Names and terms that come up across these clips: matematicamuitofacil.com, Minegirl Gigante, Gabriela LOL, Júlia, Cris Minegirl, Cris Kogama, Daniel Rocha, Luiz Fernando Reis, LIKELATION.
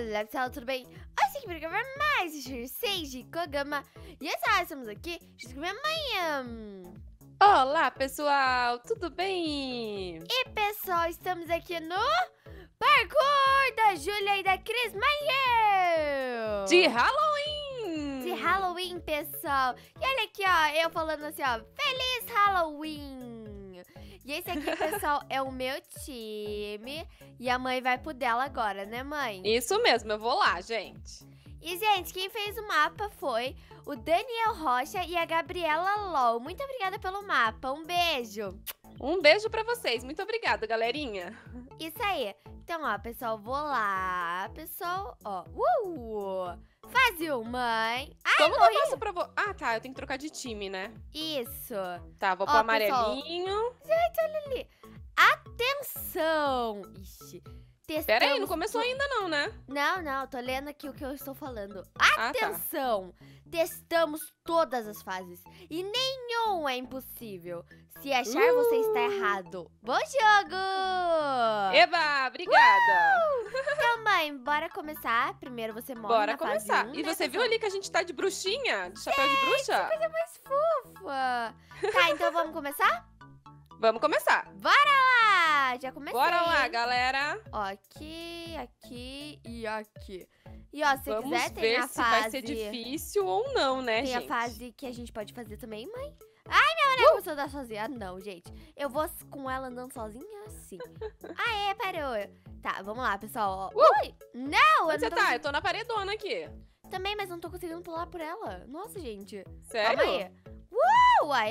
galera, pessoal, tudo bem? Hoje aqui para gravar mais Cris Kogama. E essa estamos aqui junto com minha mãe. Olá, pessoal, tudo bem? E, pessoal, estamos aqui no parkour da Júlia e da Cris Minegirl de Halloween! De Halloween, pessoal. E olha aqui, ó, eu falando assim, ó, Feliz Halloween! E esse aqui, pessoal, é o meu time. E a mãe vai pro dela agora, né, mãe? Isso mesmo, eu vou lá, gente. E, gente, quem fez o mapa foi o Daniel Rocha e a Gabriela LOL. Muito obrigada pelo mapa, um beijo. Um beijo pra vocês, muito obrigada, galerinha. Isso aí. Então, ó, pessoal, vou lá, pessoal, ó. Fase 1, mãe. Ai, como morri. Que eu faço pra... Ah, tá, eu tenho que trocar de time, né? Isso. Tá, vou pro amarelinho. Pessoal. Gente, olha ali. Atenção. Ixi. Testamos... Pera aí, não começou ainda não, né? Não, não, tô lendo aqui o que eu estou falando. Atenção. Ah, tá. Testamos todas as fases e nenhum é impossível. Se achar, você está errado. Bom jogo! Eba, obrigada! Então, mãe, bora começar. Primeiro você morre na fase 1. Bora começar. E você viu ali que a gente tá de bruxinha? De chapéu de bruxa? Que coisa mais fofa! Tá, então vamos começar? Vamos começar. Bora lá! Já comecei. Bora lá, galera. Ó, aqui, aqui e aqui. E ó, se vamos quiser, tem a fase... Vamos ver se vai ser difícil ou não, né, tem gente? Tem a fase que a gente pode fazer também, mãe. Ai, minha mulher começou a andar sozinha. Ah, não, gente. Eu vou com ela andando sozinha, assim. Aê, parou. Tá, vamos lá, pessoal. Ui! Não, onde eu não tô... Você tá? Eu tô na paredona aqui. Também, mas não tô conseguindo pular por ela. Nossa, gente. Sério? Calma aí.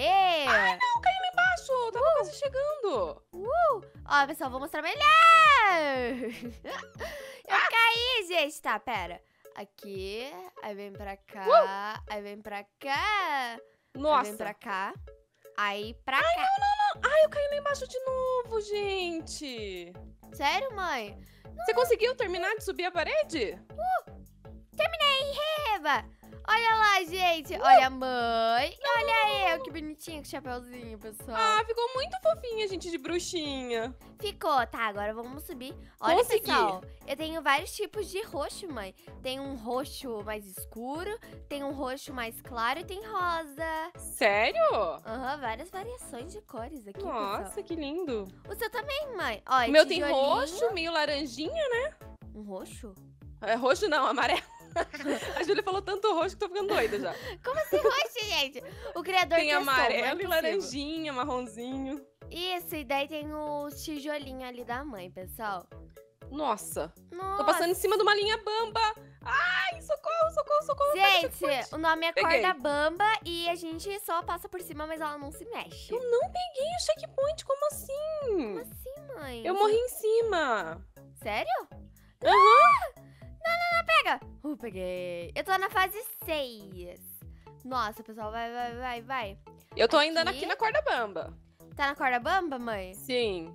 Aê! Ai, não, caiu lá embaixo. Eu tava quase chegando. Ó, pessoal, vou mostrar melhor. Eu caí, gente. Tá, pera. Aqui, aí vem pra cá, aí vem pra cá. Nossa. Aí vem pra cá. Aí pra cá. Ai, não, não, não. Ai, eu caí lá embaixo de novo, gente. Sério, mãe? Não. Você conseguiu terminar de subir a parede? Terminei, reba. Olha lá, gente. Olha a mãe. Não. Olha eu, que bonitinha, que chapéuzinho, pessoal. Ah, ficou muito fofinha, gente, de bruxinha. Ficou. Tá, agora vamos subir. Olha, consegui. Pessoal, eu tenho vários tipos de roxo, mãe. Tem um roxo mais escuro, tem um roxo mais claro e tem rosa. Sério? Aham, várias variações de cores aqui, nossa, pessoal. Que lindo. O seu também, mãe. Ó, o meu tijolinho. Tem roxo, meio laranjinha, né? Um roxo? É roxo não, amarelo. A Júlia falou tanto roxo que tô ficando doida já. Como assim roxo, gente? O criador tem amarelo e laranjinha, marronzinho. Isso, e daí tem o tijolinho ali da mãe, pessoal. Nossa. Nossa. Tô passando em cima de uma linha bamba. Ai, socorro, socorro, socorro. Gente, o nome é corda bamba e a gente só passa por cima, mas ela não se mexe. Eu não peguei o checkpoint, como assim? Como assim, mãe? Eu morri em cima. Sério? Aham. Não, não, não, pega! Peguei. Eu tô na fase 6. Nossa, pessoal, vai, vai, vai, vai. Eu tô ainda aqui na corda bamba. Tá na corda bamba, mãe? Sim.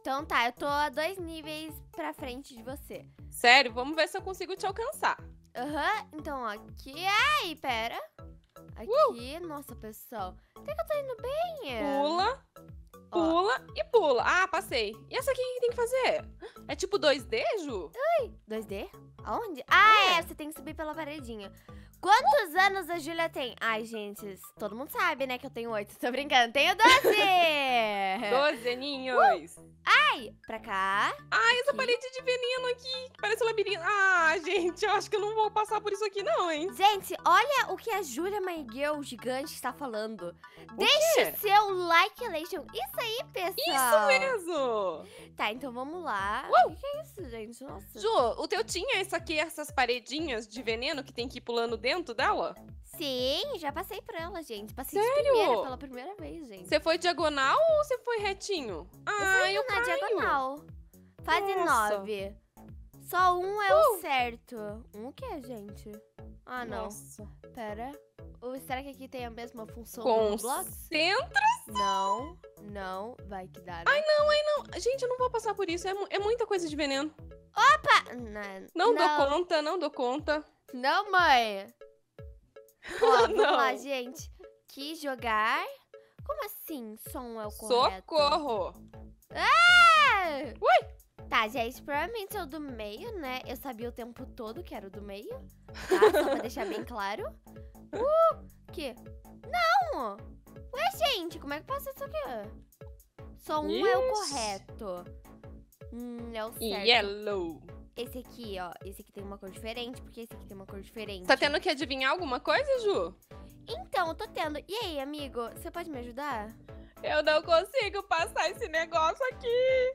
Então tá, eu tô a 2 níveis pra frente de você. Sério? Vamos ver se eu consigo te alcançar. Aham, então aqui... Ai, pera. Aqui, nossa, pessoal. Até que eu tô indo bem. Pula, pula e pula. Ah, passei. E essa aqui, o que tem que fazer? É tipo 2D, Ju? Ai, 2D? Aonde? Ah, é, você tem que subir pela paredinha. Quantos anos a Júlia tem? Ai, gente, todo mundo sabe, né, que eu tenho 8. Tô brincando, tenho 12! 12 aninhos! Ai, pra cá. Ai, essa parede de veneno aqui, parece um labirinto. Ah, gente, eu acho que eu não vou passar por isso aqui não, hein? Gente, olha o que a Júlia Minegirl Gigante está falando. Deixa o seu like, Legion. Isso aí, pessoal. Isso mesmo! Tá, então vamos lá. O que é isso, gente? Nossa. Ju, o teu tinha isso aqui, essas paredinhas de veneno que tem que ir pulando dentro dela? Sim, já passei por ela, gente. Passei de primeira, pela primeira vez, gente. Você foi diagonal ou você foi retinho? Ah, eu caio. Diagonal. Fase 9. Só um é o certo. Um o que, gente? Ah, não. Nossa. Pera. Será que aqui tem a mesma função do bloco? Concentração! Não, não. Vai que dá. Né? Ai, não, ai, não. Gente, eu não vou passar por isso. É muita coisa de veneno. Opa! Não, não dou conta, não dou conta. Não, mãe. Ó, vamos lá, gente. Que jogar? Como assim? Só um é o correto? Socorro! Ah! Ui! Tá, gente, provavelmente é o do meio, né? Eu sabia o tempo todo que era o do meio. Tá, só pra deixar bem claro. Que? Não! Ué, gente, como é que passa isso aqui? Só um é o correto. É o certo. Yellow. Esse aqui, ó. Esse aqui tem uma cor diferente, porque esse aqui tem uma cor diferente. Tá tendo que adivinhar alguma coisa, Ju? Então, eu tô tendo. E aí, amigo, você pode me ajudar? Eu não consigo passar esse negócio aqui.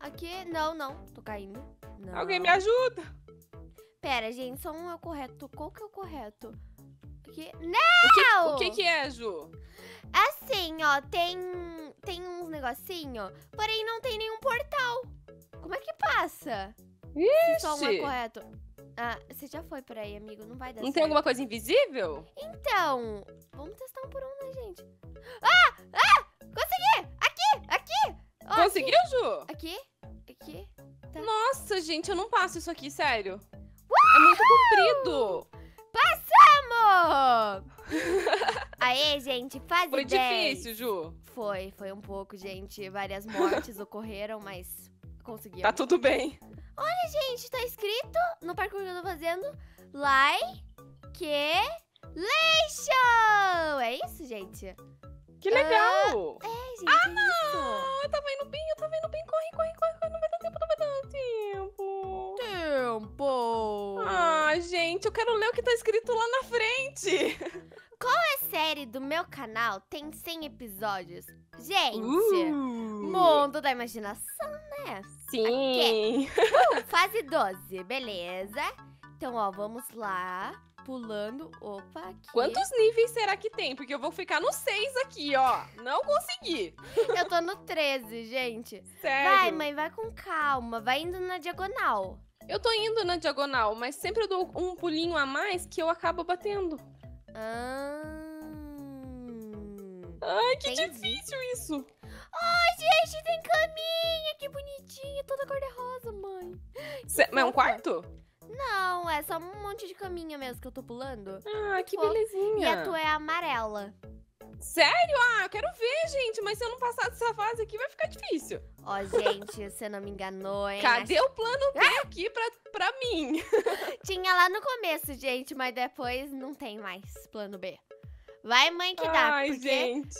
Aqui? Não, não. Tô caindo. Não. Alguém me ajuda. Pera, gente. Só um é o correto. Qual que é o correto? Aqui. Não! O que é, Ju? Assim, ó. Tem uns negocinho, porém não tem nenhum portal. Como é que passa? Ixi. Só um é correto. Ah, você já foi por aí, amigo. Não vai dar certo. Não tem alguma coisa invisível? Então, vamos testar um por um, né, gente? Ah! Ah! Consegui! Aqui! Aqui! Oh, conseguiu, aqui. Ju? Aqui? Aqui? Tá. Nossa, gente, eu não passo isso aqui, sério. É muito comprido. Passamos! Aê, gente, fase 10. Foi difícil, Ju. Foi um pouco, gente. Várias mortes ocorreram, mas conseguimos. Tá tudo bem. Olha, gente, tá escrito no parkour que eu tô fazendo. Like-ation! É isso, gente? Que legal! É, gente, é não! Isso. Eu tava indo bem. Corre. Não vai dar tempo. Tempo! Ah, gente, eu quero ler o que tá escrito lá na frente. Qual é a série do meu canal tem 100 episódios? Gente, mundo da imaginação, né? Sim! Fase 12, beleza. Então, ó, vamos lá. Pulando, opa, aqui. Quantos níveis será que tem? Porque eu vou ficar no 6 aqui, ó. Não consegui. Eu tô no 13, gente. Sério? Vai, mãe, vai com calma. Vai indo na diagonal. Eu tô indo na diagonal, mas sempre eu dou um pulinho a mais que eu acabo batendo. Ai, que difícil isso. Ai, gente, tem caminha. Que bonitinha, toda cor-de-rosa, mãe. Mas é um quarto? Não, é só um monte de caminha mesmo que eu tô pulando. Ah, que belezinha. E a tua é amarela. Sério? Ah, eu quero ver, gente. Mas se eu não passar dessa fase aqui, vai ficar difícil. Ó, gente, você não me enganou, hein? Cadê o plano B aqui pra mim? Tinha lá no começo, gente, mas depois não tem mais plano B. Vai, mãe, que dá. Ai, porque gente.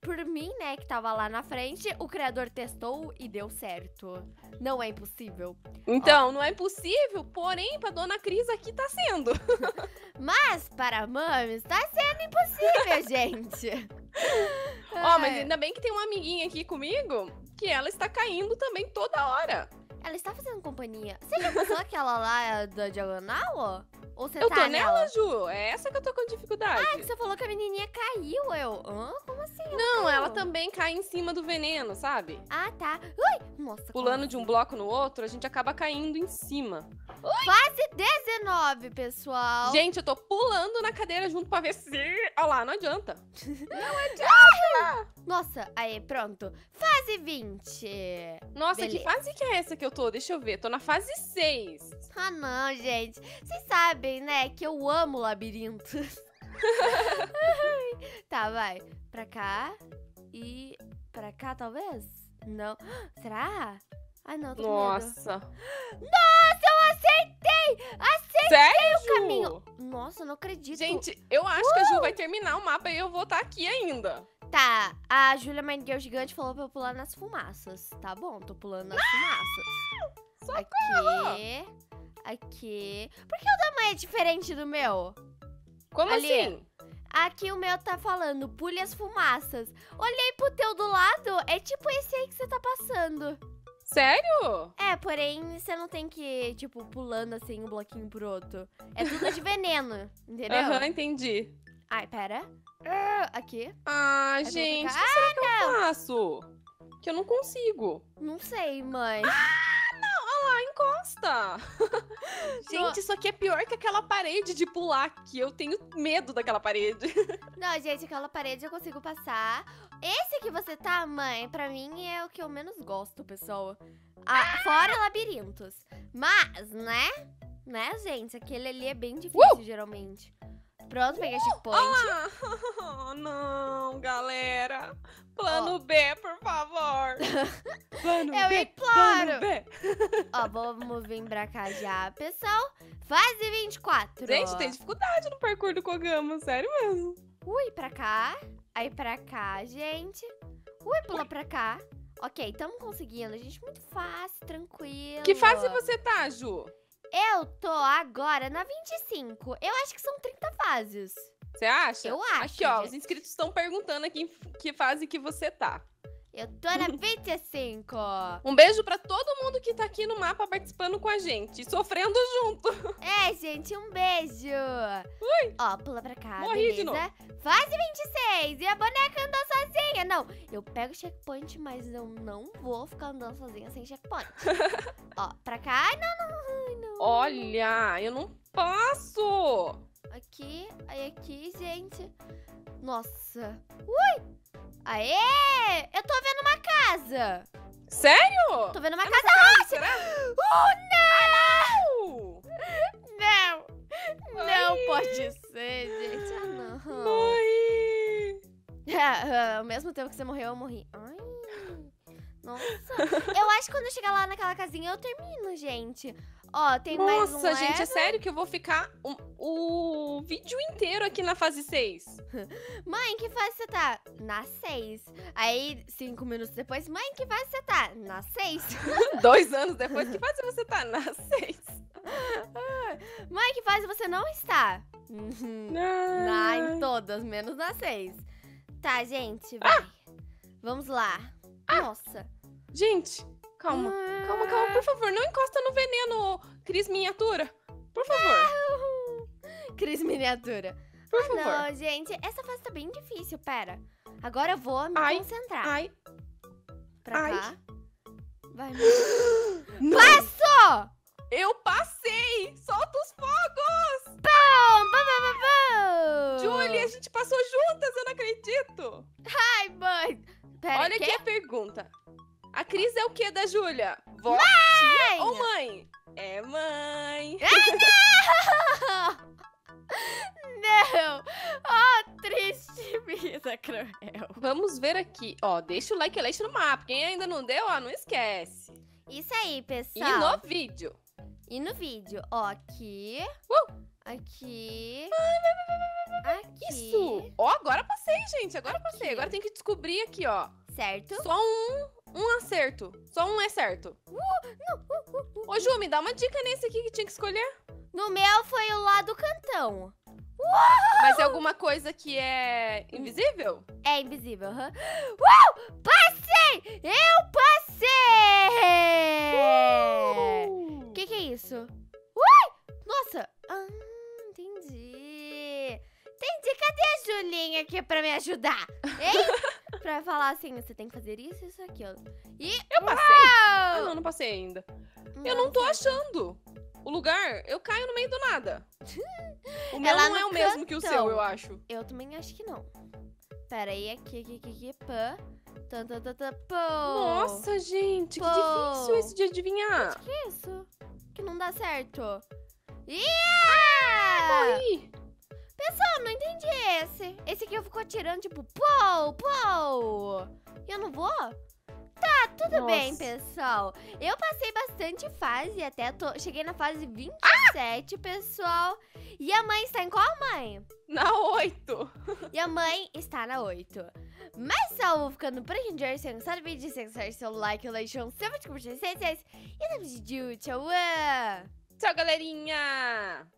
Por mim, né, que tava lá na frente, o criador testou e deu certo. Não é impossível. Então, ó, não é impossível, porém, pra dona Cris aqui tá sendo. Mas, para mames, tá sendo impossível, gente. Ó, mas ainda bem que tem uma amiguinha aqui comigo, que ela está caindo também toda hora. Ela está fazendo companhia. Você já passou aquela lá da diagonal, ó? Ou você tá nela, Ju? É essa que eu tô com dificuldade. Ah, que você falou que a menininha caiu, Hã? Como assim? Não, ela também cai em cima do veneno, sabe? Ah, tá. Ui! Nossa, pulando de um bloco no outro, a gente acaba caindo em cima. Ui! Fase 19, pessoal. Gente, eu tô pulando na cadeira junto pra ver se... Olha lá, não adianta. Não adianta! Nossa, aí, pronto. Fase 20. Nossa, beleza. Que fase que é essa que eu tô? Deixa eu ver. Tô na fase 6. Ah, não, gente. Vocês sabem, né, que eu amo labirintos. Tá, vai. Pra cá e pra cá, talvez? Não. Será? Ah, não, tô com medo. Nossa, eu acertei! Sério? O caminho. Nossa, eu não acredito. Gente, eu acho que a Ju vai terminar o mapa e eu vou estar aqui ainda. Tá, a Júlia Minegirl Gigante falou pra eu pular nas fumaças. Tá bom, tô pulando nas fumaças. Socorro! Aqui. Por que o da mãe é diferente do meu? Como assim? Aqui o meu tá falando, pule as fumaças. Olhei pro teu do lado, é tipo esse aí que você tá passando. Sério? É, porém, você não tem que ir, tipo, pulando assim um bloquinho pro outro. É tudo de veneno, entendeu? Aham, entendi. Ai, pera. Aqui. Ah, gente, o que será que eu faço? Que eu não consigo. Não sei, mãe. Ah, não, olha lá, encosta. Gente, isso aqui é pior que aquela parede de pular, que eu tenho medo daquela parede. Não, gente, aquela parede eu consigo passar. Esse que você tá, mãe, pra mim é o que eu menos gosto, pessoal. Fora labirintos. Mas, né? Né, gente? Aquele ali é bem difícil, geralmente. Pronto, peguei a checkpoint. Oh, não, galera. Plano B, por favor. Plano B, plano B. Ó, vamos vir pra cá já, pessoal. Fase 24. Gente, tem dificuldade no parkour do Kogama, sério mesmo. Ui, pra cá. Aí pra cá, gente. Ui, pula pra cá. Ok, estamos conseguindo, gente. Muito fácil, tranquilo. Que fase você tá, Ju? Eu tô agora na 25. Eu acho que são 30 fases. Você acha? Eu acho. Aqui, ó, os inscritos estão perguntando aqui em que fase que você tá. Eu tô na 25. Um beijo pra todo mundo que tá aqui no mapa participando com a gente. Sofrendo junto. É, gente, um beijo. Ui. Ó, pula pra cá, morri, beleza? De novo. Fase 26. E a boneca andou sozinha. Não, eu pego o checkpoint, mas eu não vou ficar andando sozinha sem checkpoint. Ó, pra cá. Ai, não. Olha, eu não passo. Aqui, aí aqui, gente. Nossa. Ui. Aê! Eu tô vendo uma casa! Sério? Tô vendo uma casa ótima! Oh, não! Não! Não pode ser, gente! Ah, não! Morri! Ao mesmo tempo que você morreu, eu morri. Ai! Nossa! Eu acho que quando eu chegar lá naquela casinha, eu termino, gente! Ó, tem mais um. Nossa, gente, é sério que eu vou ficar o vídeo inteiro aqui na fase 6? Mãe, que fase você tá? Na 6. Aí, 5 minutos depois, mãe, que fase você tá? Na 6. 2 anos depois, que fase você tá? Na 6. Mãe, que fase você não está? Em todas, menos na 6. Tá, gente, vai. Vamos lá. Nossa. Gente, calma. Calma, por favor, não encosta no veneno, Cris Miniatura. Por favor. Cris Miniatura. Por favor. Não, gente, essa fase tá bem difícil, pera. Agora eu vou me concentrar. Pra cá. Vai, meu. Passou! Eu passei! Solta os fogos! Júlia, a gente passou juntas, eu não acredito! Ai, mãe! Pera, olha aqui a pergunta. A Cris é o que da Júlia? Vó, tia ou mãe? É mãe. Ah, não! Não! Ó, triste vida cruel. Vamos ver aqui. Ó, deixa o like e leite no mapa. Quem ainda não deu, ó, não esquece. Isso aí, pessoal. E no vídeo. Ó, aqui. Aqui. Aqui. Isso. Ó, agora passei, gente. Agora aqui. Agora tem que descobrir aqui, ó. Certo. Só um acerto. Só um é certo. Ô, Ju, me dá uma dica nesse aqui que tinha que escolher. No meu foi o lá do cantão. Mas é alguma coisa que é invisível? É invisível, passei! Eu passei! Que é isso? Nossa! Entendi. Cadê a Julinha aqui pra me ajudar? Hein? Pra falar assim, você tem que fazer isso e isso aqui, ó. E eu passei. Ah, não passei ainda. Nossa. Eu não tô achando o lugar. Eu caio no meio do nada. O meu não é o mesmo que o seu, eu acho. Eu também acho que não. Pera aí, aqui, pã. Nossa, gente, que difícil isso de adivinhar. Que é isso? Que não dá certo. Morri. Pessoal, não entendi esse. Esse aqui eu fico atirando, tipo, pou. E eu não vou? Tá, tudo bem, pessoal. Eu passei bastante fase, até cheguei na fase 27, pessoal. E a mãe está em qual, mãe? Na 8. E a mãe está na 8. Mas só vou ficando por aqui. Se você gostou do vídeo, se você seu like, o leixão, seu vídeo, curtir, e no vídeo, tchau. Tchau, galerinha.